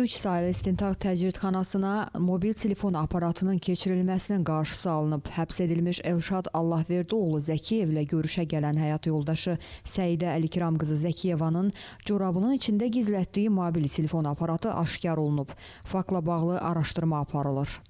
3 saylı İstintaq təcridxanasına mobil telefon aparatının keçirilməsinin qarşısı alınıb. Həbs edilmiş Elşad Allahverdi oğlu Zekiyev ilə görüşə gələn həyat yoldaşı Seyde Əlikiram kızı Zekiyevanın corabının içində gizlətdiyi mobil telefon aparatı aşkar olunub. Faktla bağlı araşdırma aparılır.